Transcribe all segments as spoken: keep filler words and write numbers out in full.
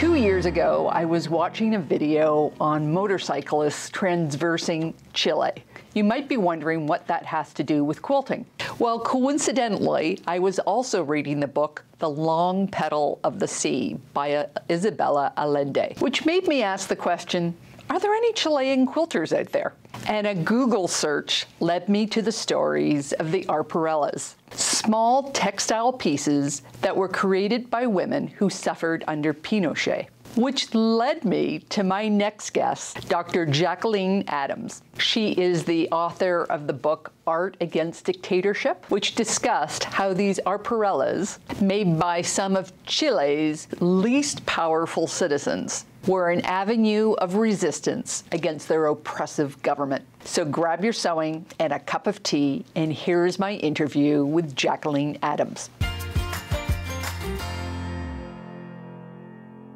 Two years ago, I was watching a video on motorcyclists transversing Chile. You might be wondering what that has to do with quilting. Well, coincidentally, I was also reading the book, The Long Pedal of the Sea by uh, Isabella Allende, which made me ask the question, are there any Chilean quilters out there? And a Google search led me to the stories of the arpilleras, small textile pieces that were created by women who suffered under Pinochet, which led me to my next guest, Doctor Jacqueline Adams. She is the author of the book Art Against Dictatorship, which discussed how these arpilleras, made by some of Chile's least powerful citizens, were an avenue of resistance against their oppressive government. So grab your sewing and a cup of tea, and here's my interview with Jacqueline Adams.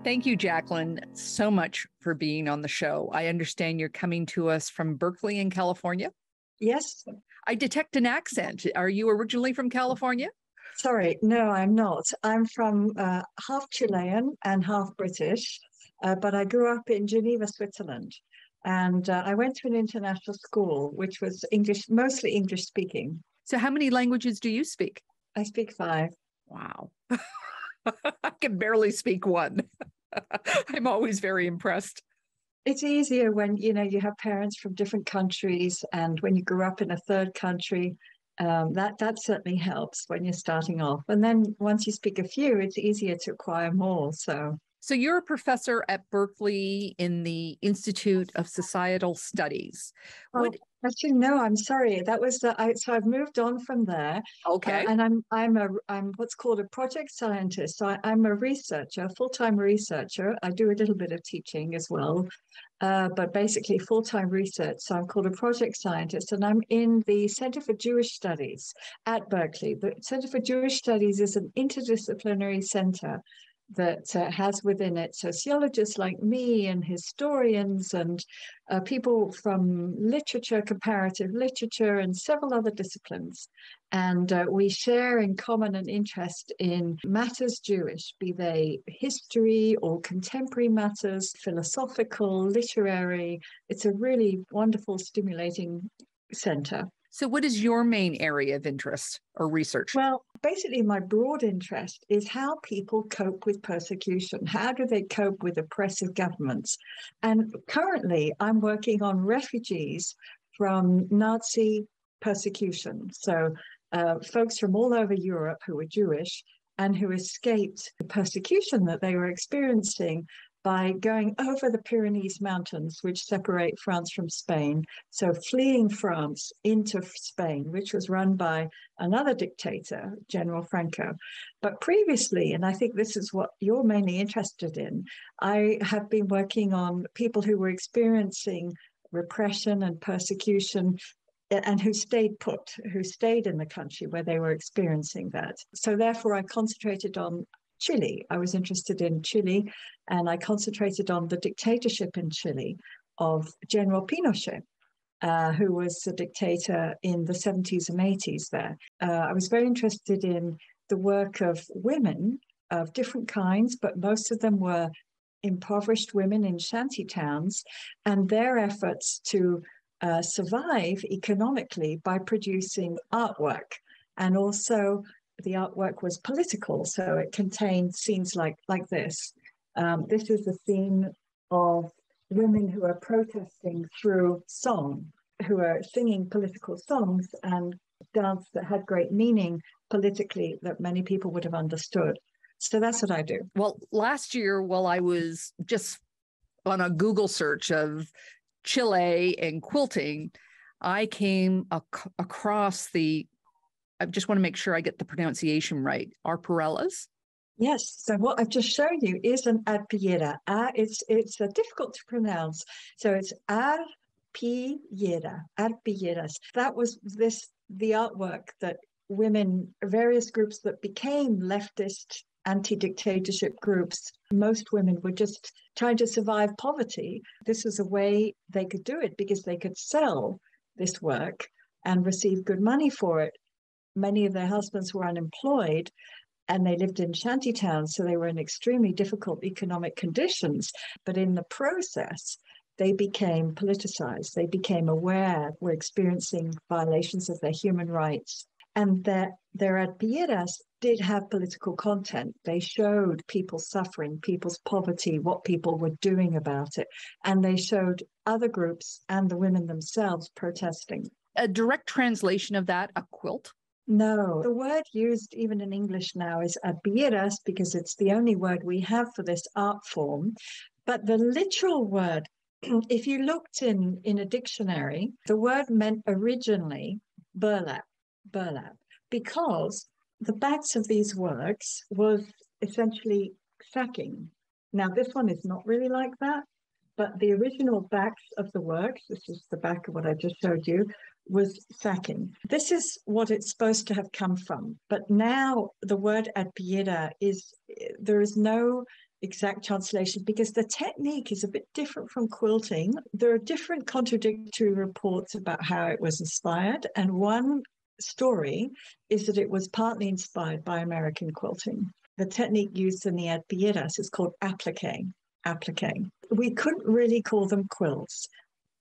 Thank you, Jacqueline, so much for being on the show. I understand you're coming to us from Berkeley in California. Yes. I detect an accent. Are you originally from California? Sorry, no, I'm not. I'm from uh, half Chilean and half British, uh, but I grew up in Geneva, Switzerland. And uh, I went to an international school, which was English, mostly English speaking. So how many languages do you speak? I speak five. Wow. I can barely speak one. I'm always very impressed. It's easier when, you know, you have parents from different countries, and when you grew up in a third country, um, that, that certainly helps when you're starting off. And then once you speak a few, it's easier to acquire more. So, so you're a professor at Berkeley in the Institute of Societal Studies. Well, Would... actually, no, I'm sorry. That was the, I, so I've moved on from there. Okay. Uh, and I'm I'm a I'm what's called a project scientist. So I, I'm a researcher, full-time researcher. I do a little bit of teaching as well, uh, but basically full-time research. So I'm called a project scientist, and I'm in the Center for Jewish Studies at Berkeley. The Center for Jewish Studies is an interdisciplinary center that uh, has within it sociologists like me and historians and uh, people from literature, comparative literature, and several other disciplines. And uh, we share in common an interest in matters Jewish, be they history or contemporary matters, philosophical, literary. It's a really wonderful, stimulating center. So what is your main area of interest or research? Well, basically my broad interest is how people cope with persecution. How do they cope with oppressive governments? And currently I'm working on refugees from Nazi persecution. So uh, folks from all over Europe who were Jewish and who escaped the persecution that they were experiencing by going over the Pyrenees Mountains, which separate France from Spain. So fleeing France into Spain, which was run by another dictator, General Franco. But previously, and I think this is what you're mainly interested in, I have been working on people who were experiencing repression and persecution and who stayed put, who stayed in the country where they were experiencing that. So therefore I concentrated on Chile. I was interested in Chile, and I concentrated on the dictatorship in Chile of General Pinochet, uh, who was the dictator in the seventies and eighties there. Uh, I was very interested in the work of women of different kinds, but most of them were impoverished women in shanty towns, and their efforts to uh, survive economically by producing artwork. And also the artwork was political, so it contained scenes like, like this. Um, this is the scene of women who are protesting through song, who are singing political songs and dance that had great meaning politically that many people would have understood. So that's what I do. Well, last year, while I was just on a Google search of Chile and quilting, I came ac- across the I just want to make sure I get the pronunciation right. Arpilleras? Yes. So what I've just shown you is an arpillera. Uh, it's it's uh, difficult to pronounce. So it's arpillera, arpilleras. That was this the artwork that women, various groups that became leftist anti-dictatorship groups. Most women were just trying to survive poverty. This was a way they could do it because they could sell this work and receive good money for it. Many of their husbands were unemployed, and they lived in shantytowns, so they were in extremely difficult economic conditions. But in the process, they became politicized. They became aware, were experiencing violations of their human rights. And their, their arpilleras did have political content. They showed people's suffering, people's poverty, what people were doing about it. And they showed other groups and the women themselves protesting. A direct translation of that, a quilt? No. The word used even in English now is arpilleras because it's the only word we have for this art form. But the literal word, if you looked in, in a dictionary, the word meant originally burlap. burlap, because the backs of these works was essentially sacking. Now, this one is not really like that, but the original backs of the works, this is the back of what I just showed you, was sacking. This is what it's supposed to have come from, but now the word arpillera is, there is no exact translation because the technique is a bit different from quilting. There are different contradictory reports about how it was inspired, and one story is that it was partly inspired by American quilting. The technique used in the arpilleras is called applique. Applique. We couldn't really call them quilts,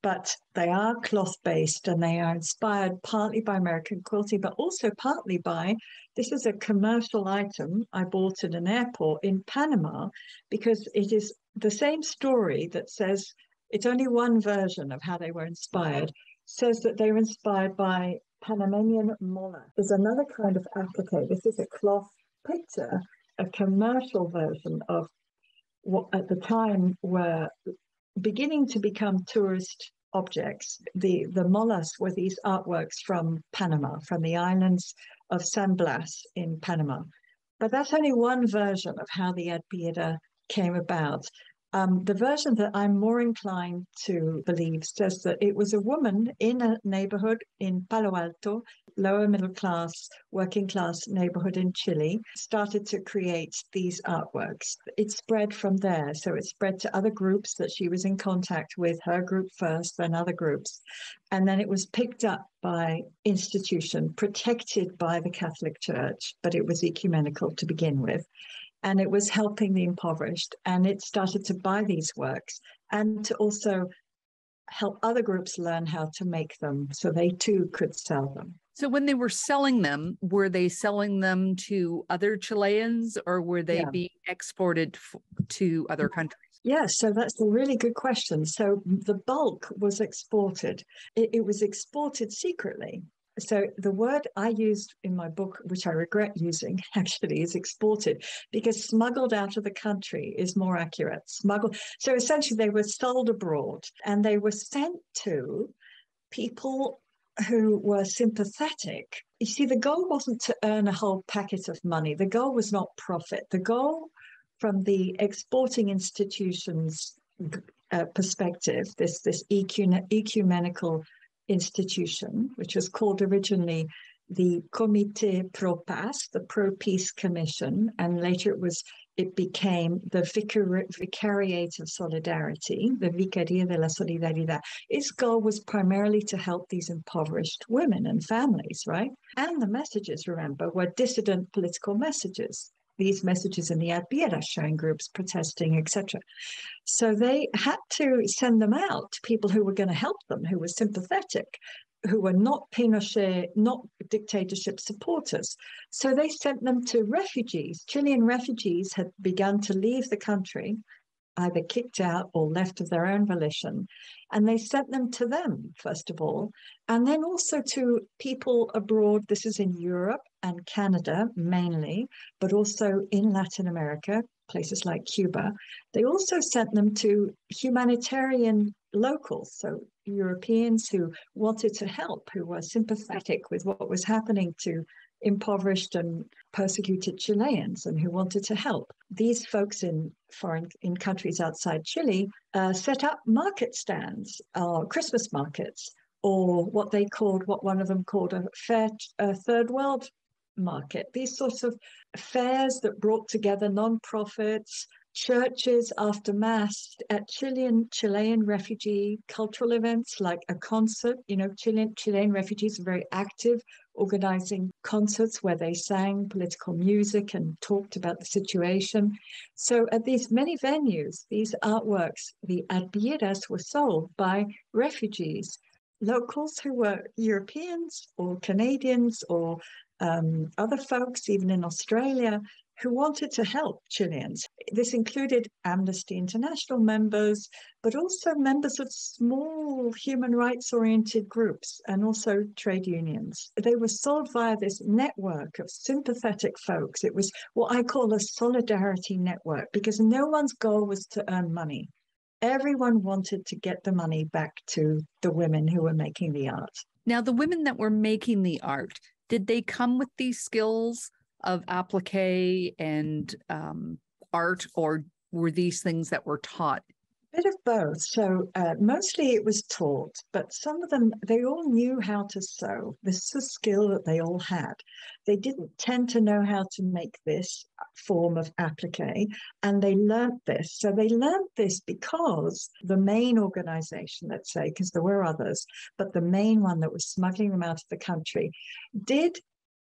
but they are cloth-based and they are inspired partly by American quilting, but also partly by, this is a commercial item I bought at an airport in Panama, because it is the same story that says, it's only one version of how they were inspired, says that they were inspired by Panamanian mola is another kind of applique. This is a cloth picture, a commercial version of what at the time were beginning to become tourist objects. The, the molas were these artworks from Panama, from the islands of San Blas in Panama. But that's only one version of how the arpillera came about. Um, the version that I'm more inclined to believe says that it was a woman in a neighborhood in Palo Alto, lower middle class, working class neighborhood in Chile, started to create these artworks. It spread from there. So it spread to other groups that she was in contact with, her group first, then other groups. And then it was picked up by institution, protected by the Catholic Church, but it was ecumenical to begin with. And it was helping the impoverished, and it started to buy these works and to also help other groups learn how to make them so they too could sell them. So when they were selling them, were they selling them to other Chileans, or were they yeah. being exported f- to other countries? Yeah, so that's a really good question. So the bulk was exported. It, it was exported secretly. So the word I used in my book, which I regret using, actually is exported, because smuggled out of the country is more accurate. Smuggled. So essentially they were sold abroad, and they were sent to people who were sympathetic. You see, the goal wasn't to earn a whole packet of money. The goal was not profit. The goal from the exporting institutions uh, perspective, this, this ecumen- ecumenical institution, which was called originally the Comité Pro Paz, the Pro Peace Commission, and later it was it became the Vicar- Vicariate of Solidarity, the Vicaría de la Solidaridad. Its goal was primarily to help these impoverished women and families, right? And the messages, remember, were dissident political messages. These messages in the arpilleras, showing groups protesting, et cetera. So they had to send them out to people who were going to help them, who were sympathetic, who were not Pinochet, not dictatorship supporters. So they sent them to refugees. Chilean refugees had begun to leave the country, either kicked out or left of their own volition. And they sent them to them, first of all, and then also to people abroad. This is in Europe and Canada mainly, but also in Latin America, places like Cuba. They also sent them to humanitarian locals, so Europeans who wanted to help, who were sympathetic with what was happening to impoverished and persecuted Chileans and who wanted to help. These folks in foreign in countries outside Chile uh, set up market stands, or uh, Christmas markets, or what they called, what one of them called a fair a third world market. These sorts of fairs that brought together non-profits, churches after mass at Chilean Chilean refugee cultural events, like a concert. You know, Chilean Chilean refugees are very active, organizing concerts where they sang political music and talked about the situation. So at these many venues, these artworks, the arpilleras, were sold by refugees, locals who were Europeans or Canadians or um, other folks, even in Australia, who wanted to help Chileans. This included Amnesty International members, but also members of small human rights-oriented groups and also trade unions. They were sold via this network of sympathetic folks. It was what I call a solidarity network, because no one's goal was to earn money. Everyone wanted to get the money back to the women who were making the art. Now, the women that were making the art, did they come with these skills of applique and um, art, or were these things that were taught? A bit of both. So uh, mostly it was taught, but some of them, they all knew how to sew. This is a skill that they all had. They didn't tend to know how to make this form of applique, and they learnt this. So they learnt this because the main organization, let's say, because there were others, but the main one that was smuggling them out of the country did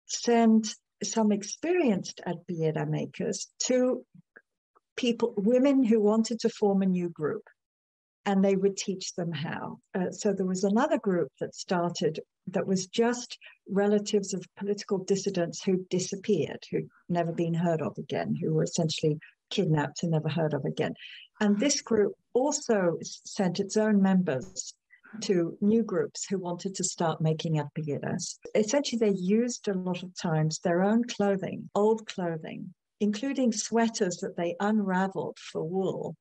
send some experienced arpillera makers to people, women who wanted to form a new group, and they would teach them how. Uh, so there was another group that started that was just relatives of political dissidents who disappeared, who'd never been heard of again, who were essentially kidnapped and never heard of again. And this group also sent its own members to new groups who wanted to start making arpilleras. Essentially, they used a lot of times their own clothing, old clothing, including sweaters that they unraveled for wool,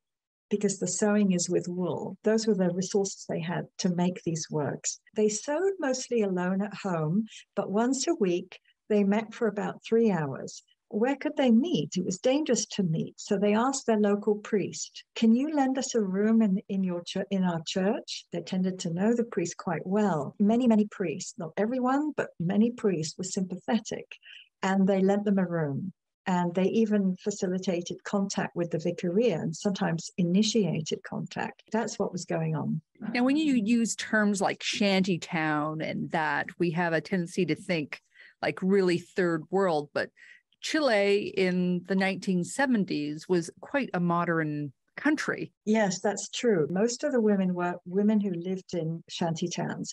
because the sewing is with wool. Those were the resources they had to make these works. They sewed mostly alone at home, but once a week they met for about three hours. Where could they meet? It was dangerous to meet. So they asked their local priest, can you lend us a room in, in, your ch- in our church? They tended to know the priest quite well. Many, many priests, not everyone, but many priests were sympathetic. And they lent them a room. And they even facilitated contact with the Vicaría and sometimes initiated contact. That's what was going on. Now, when you use terms like shantytown and that, we have a tendency to think like really third world, but Chile in the nineteen seventies was quite a modern country. Yes, that's true. Most of the women were women who lived in shantytowns.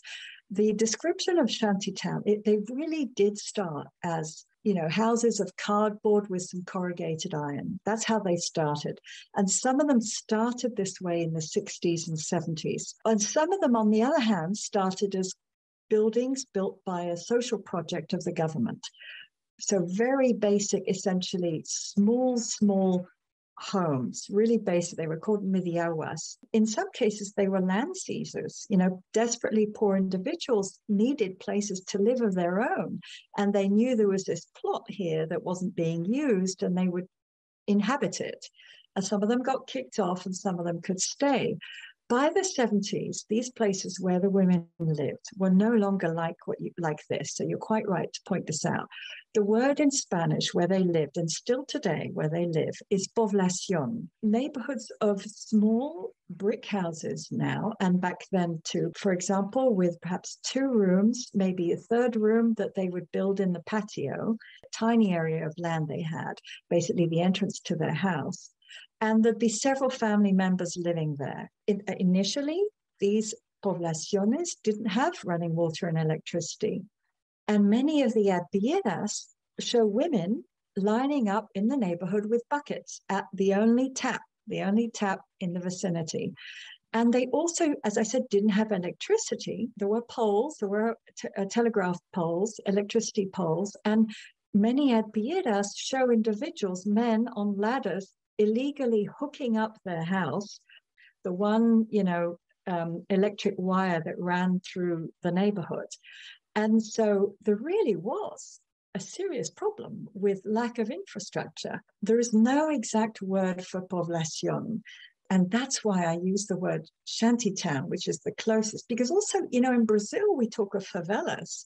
The description of shantytown, it, they really did start as, you know, houses of cardboard with some corrugated iron. That's how they started. And some of them started this way in the sixties and seventies. And some of them, on the other hand, started as buildings built by a social project of the government. So very basic, essentially small, small homes, really basic. They were called midiawas. In some cases, they were land seizers. You know, desperately poor individuals needed places to live of their own. And they knew there was this plot here that wasn't being used, and they would inhabit it. And some of them got kicked off and some of them could stay. By the seventies, these places where the women lived were no longer like what you, like this. So you're quite right to point this out. The word in Spanish where they lived, and still today where they live, is población. Neighborhoods of small brick houses now, and back then too, for example, with perhaps two rooms, maybe a third room that they would build in the patio, a tiny area of land they had, basically the entrance to their house. And there'd be several family members living there. In, initially, these poblaciones didn't have running water and electricity. And many of the arpilleras show women lining up in the neighborhood with buckets at the only tap, the only tap in the vicinity. And they also, as I said, didn't have electricity. There were poles, there were t- uh, telegraph poles, electricity poles, and many arpilleras show individuals, men on ladders, illegally hooking up their house. The one, you know, um, electric wire that ran through the neighborhood. And so there really was a serious problem with lack of infrastructure. There is no exact word for población. And that's why I use the word shantytown, which is the closest. Because also, you know, in Brazil, we talk of favelas.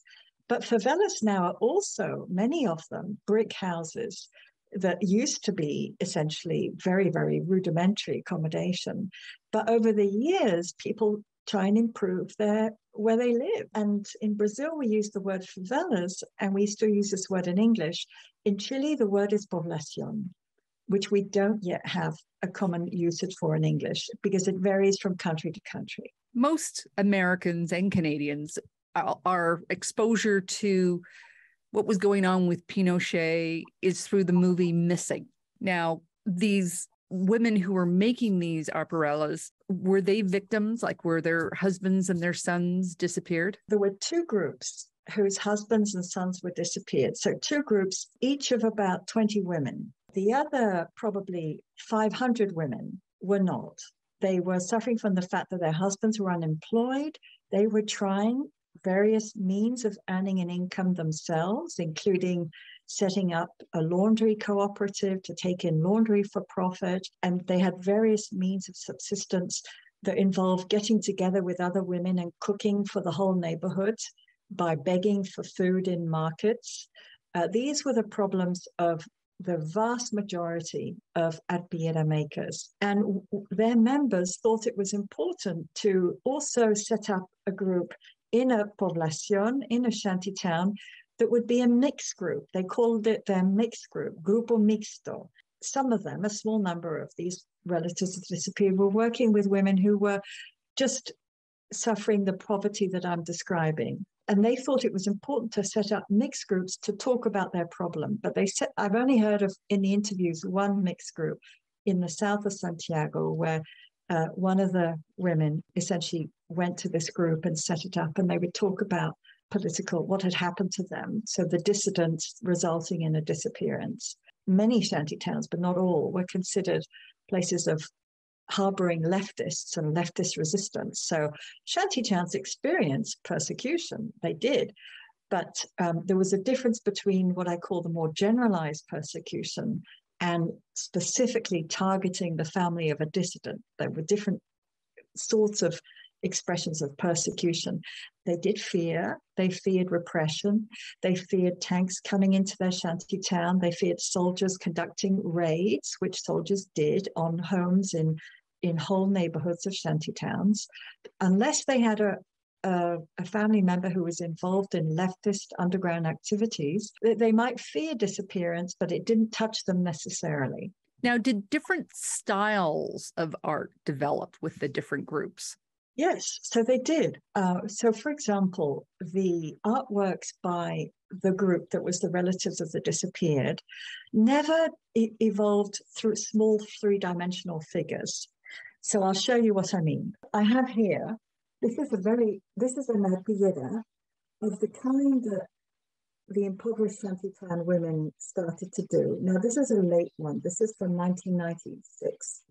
But favelas now are also, many of them, brick houses that used to be essentially very, very rudimentary accommodation. But over the years, people try and improve their where they live. And in Brazil, we use the word favelas, and we still use this word in English. In Chile, the word is población, which we don't yet have a common usage for in English because it varies from country to country. Most Americans and Canadians, our exposure to what was going on with Pinochet is through the movie Missing. Now, these women who were making these operettas, were they victims? Like, were their husbands and their sons disappeared? There were two groups whose husbands and sons were disappeared. So two groups, each of about twenty women. The other probably five hundred women were not. They were suffering from the fact that their husbands were unemployed. They were trying various means of earning an income themselves, including setting up a laundry cooperative to take in laundry for profit. And they had various means of subsistence that involved getting together with other women and cooking for the whole neighborhood by begging for food in markets. Uh, these were the problems of the vast majority of arpillera makers. And their members thought it was important to also set up a group in a poblacion, in a shanty town, that would be a mixed group. They called it their mixed group, grupo mixto. Some of them, a small number of these relatives of disappeared, were working with women who were just suffering the poverty that I'm describing. And they thought it was important to set up mixed groups to talk about their problem. But they said, I've only heard of, in the interviews, one mixed group in the south of Santiago, where uh, one of the women essentially went to this group and set it up, and they would talk about political, what had happened to them. So the dissidents resulting in a disappearance. Many shanty towns, but not all, were considered places of harboring leftists and leftist resistance. So shanty towns experienced persecution, they did, but um, there was a difference between what I call the more generalized persecution and specifically targeting the family of a dissident. There were different sorts of expressions of persecution. They did fear. They feared repression. They feared tanks coming into their shanty town. They feared soldiers conducting raids, which soldiers did on homes in, in whole neighborhoods of shanty towns. Unless they had a, a, a family member who was involved in leftist underground activities, they, they might fear disappearance, but it didn't touch them necessarily. Now, did different styles of art develop with the different groups? Yes, so they did. Uh, so, for example, the artworks by the group that was the relatives of the disappeared never e- evolved through small three-dimensional figures. So I'll show you what I mean. I have here, this is a very, this is an arpillera of the kind that the impoverished shantytown women started to do. Now, this is a late one. This is from nineteen ninety-six.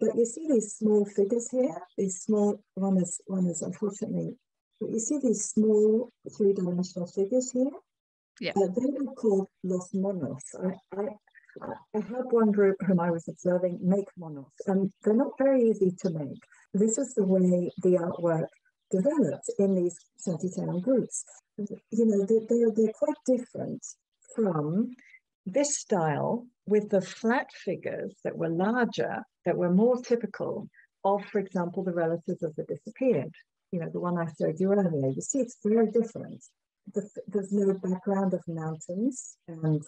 But you see these small figures here, these small, one is, one is unfortunately, but you see these small three-dimensional figures here? Yeah. Uh, they were called los monos. I, I, I had one group whom I was observing make monos, and they're not very easy to make. This is the way the artwork developed in these shantytown groups. You know, they, they, they're quite different from this style with the flat figures that were larger, that were more typical of, for example, the relatives of the disappeared. You know, the one I showed you earlier. You see, it's very different. The, there's no background of mountains, and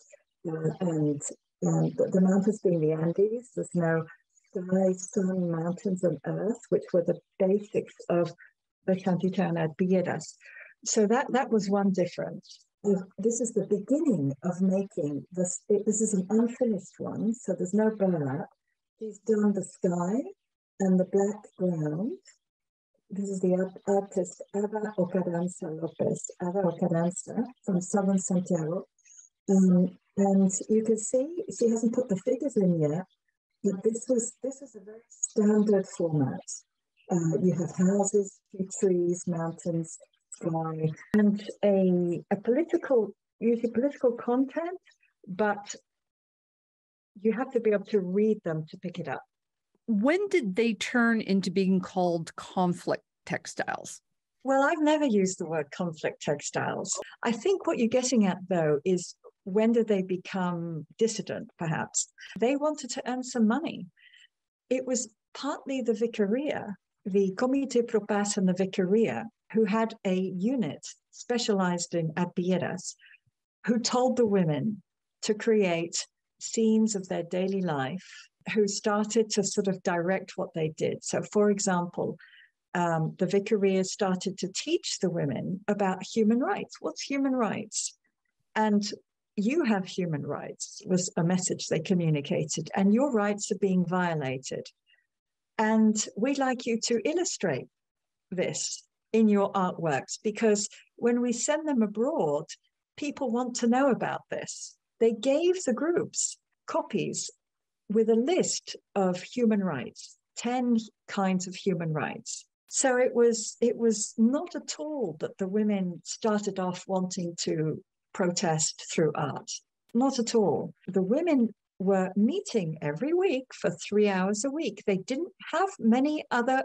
uh, and um, the, the mountains being the Andes. There's no sky, sun, mountains, and earth, which were the basics of the shantytown arpilleras. So that that was one difference. This is the beginning of making this. It, this is an unfinished one, so there's no burlap. She's done the sky and the black ground. This is the artist Ada Ocadanza Lopez, Ada Ocadanza from southern Santiago. Um, and you can see she hasn't put the figures in yet, but this was this is a very standard format. Uh, you have houses, few trees, mountains, sky, and a a political, usually political content, but you have to be able to read them to pick it up. When did they turn into being called conflict textiles? Well, I've never used the word conflict textiles. I think what you're getting at, though, is when did they become dissident, perhaps? They wanted to earn some money. It was partly the Vicaría, the Comité Pro Paz and the Vicaría, who had a unit specialized in arpilleras, who told the women to create scenes of their daily life, who started to sort of direct what they did. So, for example, um, the Vicaría started to teach the women about human rights. What's human rights? And you have human rights was a message they communicated, and your rights are being violated. And we'd like you to illustrate this in your artworks, because when we send them abroad, people want to know about this. They gave the groups copies with a list of human rights, ten kinds of human rights. So it was, it was not at all that the women started off wanting to protest through art. Not at all. The women were meeting every week for three hours a week. They didn't have many other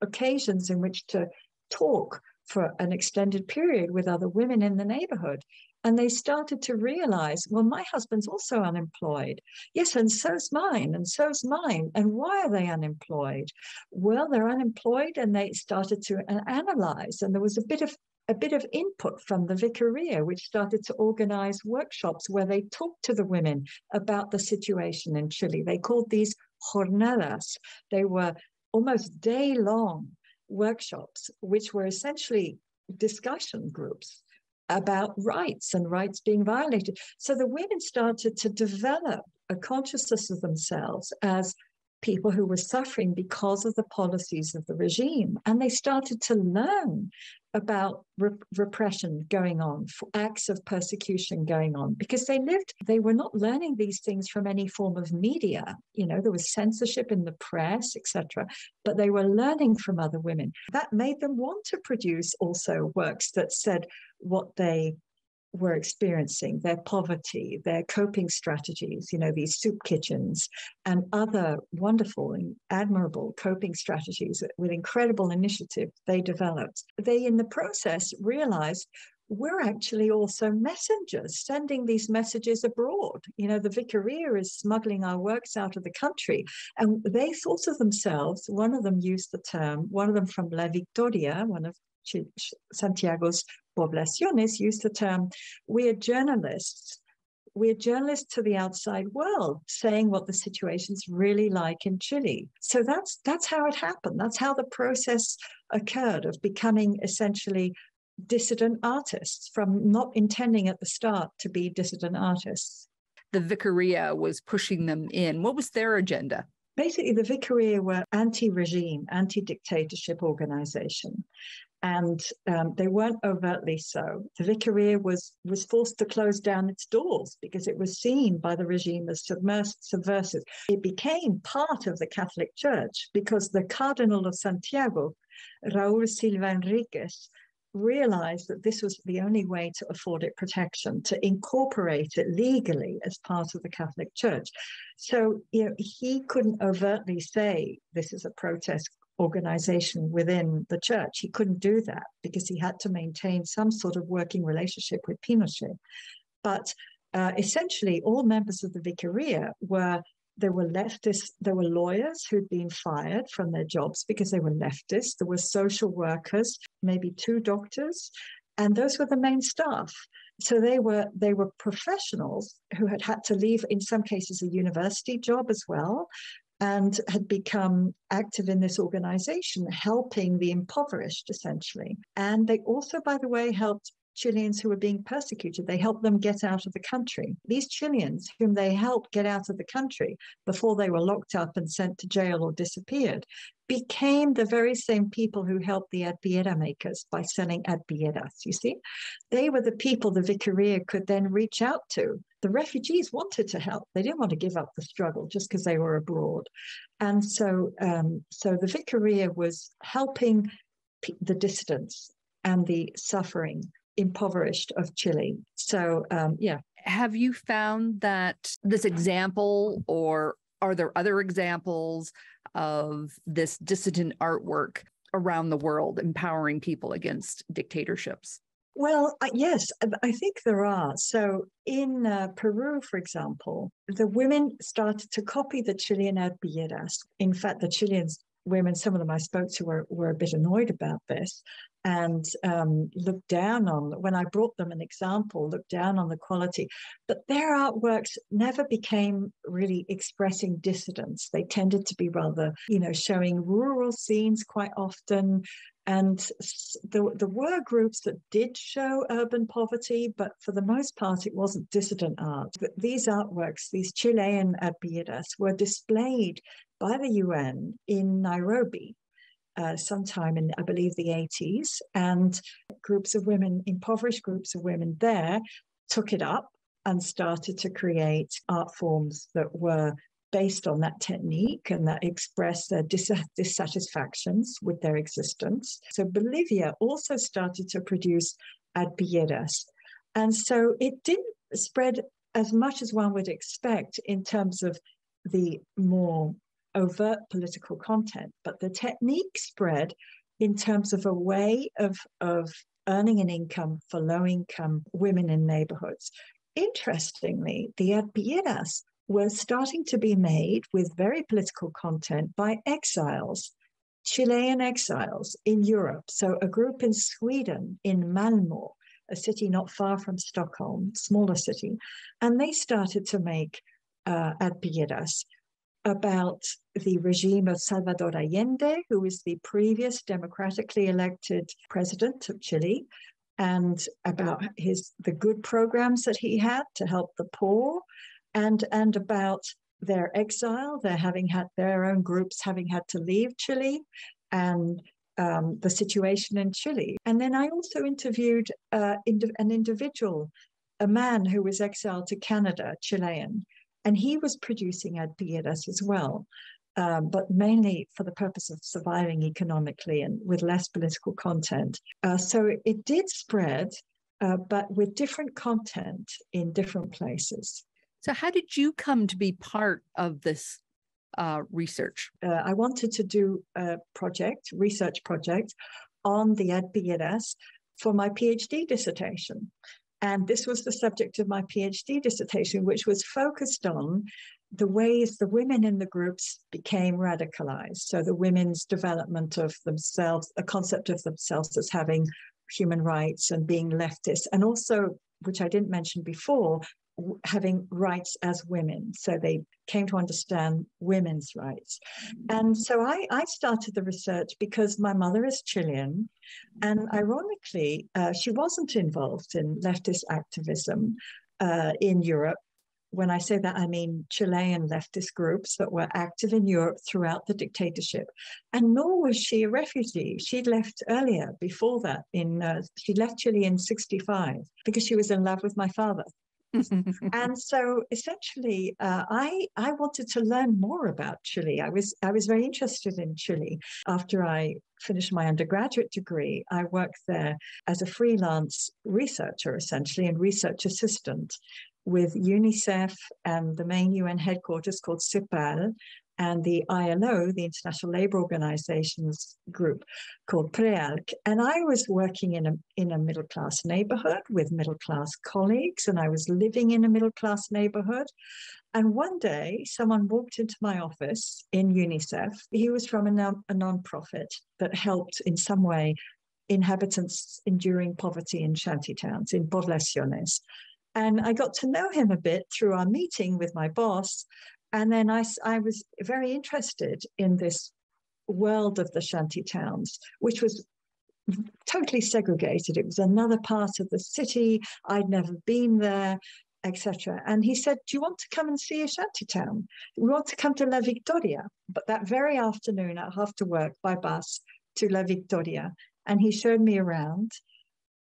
occasions in which to talk for an extended period with other women in the neighborhood. And they started to realize, well, my husband's also unemployed. Yes, and so's mine, and so's mine. And why are they unemployed? Well, they're unemployed, and they started to analyze. And there was a bit of a bit of input from the Vicaría, which started to organize workshops where they talked to the women about the situation in Chile. They called these jornadas. They were almost day-long workshops, which were essentially discussion groups about rights and rights being violated. So the women started to develop a consciousness of themselves as people who were suffering because of the policies of the regime. And they started to learn about re repression going on, acts of persecution going on, because they lived, they were not learning these things from any form of media. You know, there was censorship in the press, et cetera, but they were learning from other women. That made them want to produce also works that said what they were experiencing, their poverty, their coping strategies, you know, these soup kitchens and other wonderful and admirable coping strategies with incredible initiative they developed. They, in the process, realized we're actually also messengers sending these messages abroad. You know, the Vicaría is smuggling our works out of the country. And they thought of themselves, one of them used the term, one of them from La Victoria, one of Santiago's poblaciones, used the term, we are journalists. We are journalists to the outside world, saying what the situation's really like in Chile. So that's, that's how it happened. That's how the process occurred of becoming essentially dissident artists, from not intending at the start to be dissident artists. The Vicaría was pushing them in. What was their agenda? Basically, the Vicaría were anti-regime, anti-dictatorship organization. And um, they weren't overtly so. The Vicaría was, was forced to close down its doors because it was seen by the regime as subversive. It became part of the Catholic Church because the Cardinal of Santiago, Raul Silva Enriquez, realized that this was the only way to afford it protection, to incorporate it legally as part of the Catholic Church. So, you know, he couldn't overtly say this is a protest organization within the church. He couldn't do that because he had to maintain some sort of working relationship with Pinochet. But uh, essentially, all members of the Vicaría were, there were leftists, there were lawyers who'd been fired from their jobs because they were leftists, there were social workers, maybe two doctors, and those were the main staff. So they were, they were professionals who had had to leave, in some cases, a university job as well, and had become active in this organization, helping the impoverished, essentially. And they also, by the way, helped Chileans who were being persecuted. They helped them get out of the country. These Chileans, whom they helped get out of the country before they were locked up and sent to jail or disappeared, became the very same people who helped the arpillera makers by selling arpilleras, you see? They were the people the Vicaría could then reach out to. The refugees wanted to help. They didn't want to give up the struggle just because they were abroad. And so, um, so the Vicaría was helping the dissidents and the suffering impoverished of Chile. So, um, yeah. Have you found that this example, or are there other examples of this dissident artwork around the world empowering people against dictatorships? Well, yes, I think there are. So in uh, Peru, for example, the women started to copy the Chilean arpilleras. In fact, the Chilean women, some of them I spoke to, were, were a bit annoyed about this and um, looked down on, when I brought them an example, looked down on the quality. But their artworks never became really expressing dissidence. They tended to be rather, you know, showing rural scenes quite often. And there, there were groups that did show urban poverty, but for the most part, it wasn't dissident art. But these artworks, these Chilean arpilleras, were displayed by the U N in Nairobi uh, sometime in, I believe, the eighties. And groups of women, impoverished groups of women there, took it up and started to create art forms that were based on that technique and that express their dis- dissatisfactions with their existence. So Bolivia also started to produce arpilleras. And so it didn't spread as much as one would expect in terms of the more overt political content, but the technique spread in terms of a way of, of earning an income for low-income women in neighborhoods. Interestingly, the arpilleras were starting to be made with very political content by exiles, Chilean exiles in Europe. So a group in Sweden, in Malmö, a city not far from Stockholm, smaller city, and they started to make uh, arpilleras about the regime of Salvador Allende, who was the previous democratically elected president of Chile, and about his the good programs that he had to help the poor, And, and about their exile, their having had their own groups having had to leave Chile, and um, the situation in Chile. And then I also interviewed uh, ind- an individual, a man who was exiled to Canada, Chilean, and he was producing arpilleras as well, um, but mainly for the purpose of surviving economically and with less political content. Uh, so it, it did spread, uh, but with different content in different places. So how did you come to be part of this uh, research? Uh, I wanted to do a project, research project, on the arpilleras for my PhD dissertation. And this was the subject of my PhD dissertation, which was focused on the ways the women in the groups became radicalized. So the women's development of themselves, a concept of themselves as having human rights and being leftist, and also, which I didn't mention before, having rights as women. So they came to understand women's rights. And so I, I started the research because my mother is Chilean. And ironically, uh, she wasn't involved in leftist activism uh, in Europe. When I say that, I mean Chilean leftist groups that were active in Europe throughout the dictatorship. And nor was she a refugee. She'd left earlier, before that. In uh, she left Chile in sixty-five because she was in love with my father. And so essentially, uh, I I wanted to learn more about Chile. I was I was very interested in Chile. After I finished my undergraduate degree, I worked there as a freelance researcher, essentially, and research assistant with UNICEF and the main U N headquarters called CIPAL, and the I L O, the International Labour Organization's group called PREALC. And I was working in a, in a middle-class neighborhood with middle-class colleagues, and I was living in a middle-class neighborhood. And one day, someone walked into my office in UNICEF. He was from a, non- a non-profit that helped in some way inhabitants enduring poverty in shantytowns, in poblaciones. And I got to know him a bit through our meeting with my boss. And then I, I was very interested in this world of the shanty towns, which was totally segregated. It was another part of the city. I'd never been there, et cetera. And he said, "Do you want to come and see a shanty town? We want to come to La Victoria." But that very afternoon, I have to work by bus to La Victoria. And he showed me around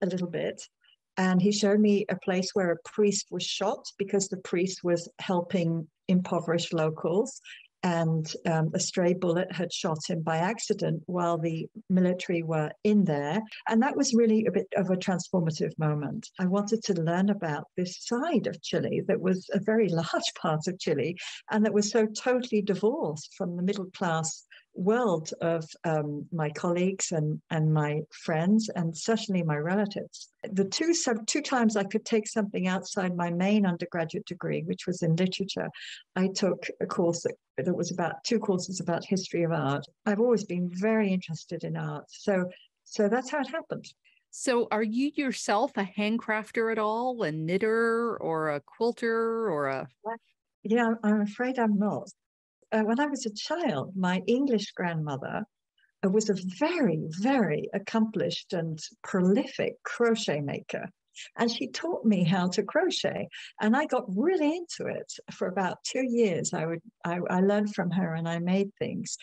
a little bit. And he showed me a place where a priest was shot because the priest was helping impoverished locals, and um, a stray bullet had shot him by accident while the military were in there. And that was really a bit of a transformative moment. I wanted to learn about this side of Chile that was a very large part of Chile and that was so totally divorced from the middle class world of um, my colleagues and, and my friends, and certainly my relatives. The two, two times I could take something outside my main undergraduate degree, which was in literature, I took a course that, that was about two courses about history of art. I've always been very interested in art. So, so that's how it happened. So are you yourself a handcrafter at all, a knitter or a quilter or a... Yeah, I'm afraid I'm not. Uh, when I was a child, my English grandmother uh, was a very, very accomplished and prolific crochet maker. And she taught me how to crochet. And I got really into it for about two years. I would I, I learned from her and I made things.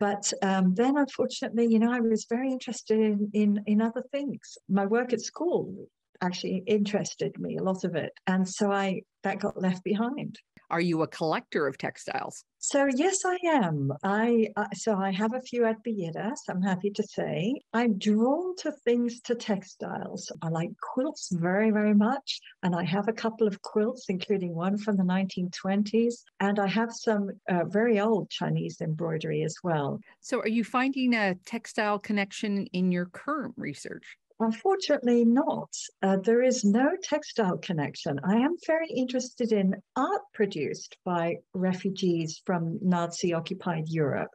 But um, then, unfortunately, you know, I was very interested in, in, in other things. My work at school actually interested me, a lot of it. And so I that got left behind. Are you a collector of textiles? So, yes, I am. I uh, So I have a few arpilleras, I'm happy to say. I'm drawn to things, to textiles. I like quilts very, very much. And I have a couple of quilts, including one from the nineteen twenties. And I have some uh, very old Chinese embroidery as well. So are you finding a textile connection in your current research? Unfortunately not. Uh, there is no textile connection. I am very interested in art produced by refugees from Nazi-occupied Europe.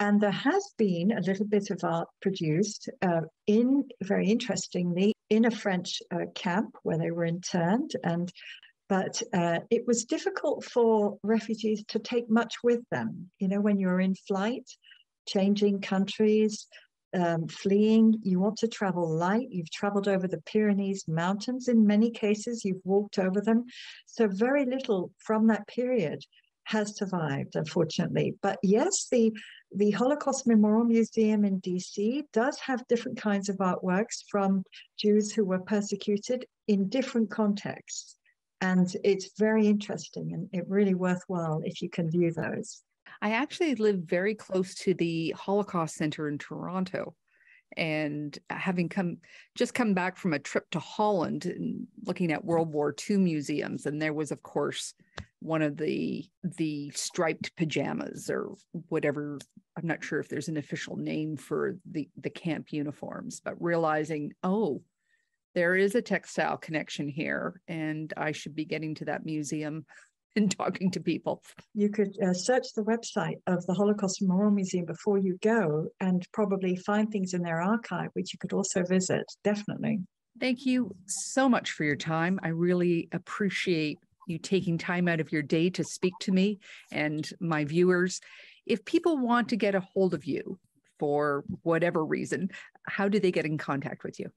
And there has been a little bit of art produced, uh, in, very interestingly, in a French uh, camp where they were interned. And But uh, it was difficult for refugees to take much with them. You know, when you're in flight, changing countries, Um, fleeing, you want to travel light. You've traveled over the Pyrenees Mountains. In many cases, you've walked over them. So very little from that period has survived, unfortunately. But yes, the, the Holocaust Memorial Museum in D C does have different kinds of artworks from Jews who were persecuted in different contexts. And it's very interesting and it really worthwhile if you can view those. I actually live very close to the Holocaust Center in Toronto, and having come just come back from a trip to Holland and looking at World War Two museums, and there was, of course, one of the the striped pajamas or whatever. I'm not sure if there's an official name for the the camp uniforms, but realizing, oh, there is a textile connection here, and I should be getting to that museum and talking to people. You could uh, search the website of the Holocaust Memorial Museum before you go and probably find things in their archive, which you could also visit, definitely. Thank you so much for your time. I really appreciate you taking time out of your day to speak to me and my viewers. If people want to get a hold of you for whatever reason, how do they get in contact with you?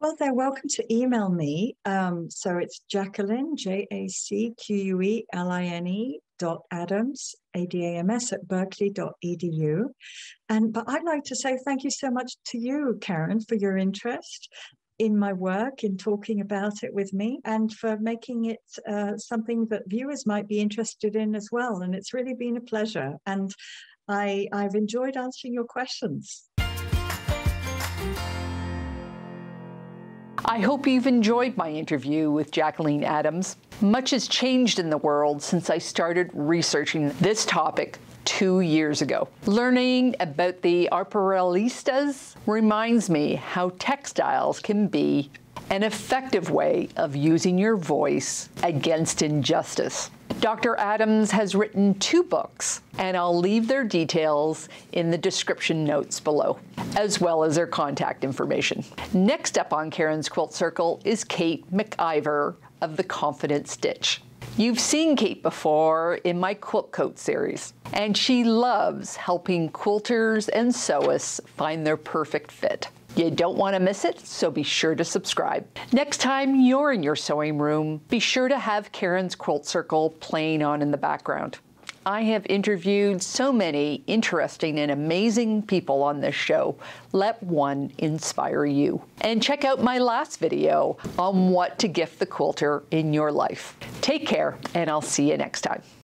Well, they're welcome to email me. Um, so it's Jacqueline, J A C Q U E L I N E dot Adams, A D A M S at Berkeley dot E D U. And, but I'd like to say thank you so much to you, Karen, for your interest in my work, in talking about it with me, and for making it uh, something that viewers might be interested in as well. And it's really been a pleasure. And I, I've enjoyed answering your questions. I hope you've enjoyed my interview with Jacqueline Adams. Much has changed in the world since I started researching this topic two years ago. Learning about the arpilleras reminds me how textiles can be an effective way of using your voice against injustice. Doctor Adams has written two books, and I'll leave their details in the description notes below, as well as their contact information. Next up on Karen's Quilt Circle is Kate McIver of The Confident Stitch. You've seen Kate before in my Quilt Coat series, and she loves helping quilters and sewists find their perfect fit. You don't want to miss it, so be sure to subscribe. Next time you're in your sewing room, be sure to have Karen's Quilt Circle playing on in the background. I have interviewed so many interesting and amazing people on this show. Let one inspire you. And check out my last video on what to gift the quilter in your life. Take care, and I'll see you next time.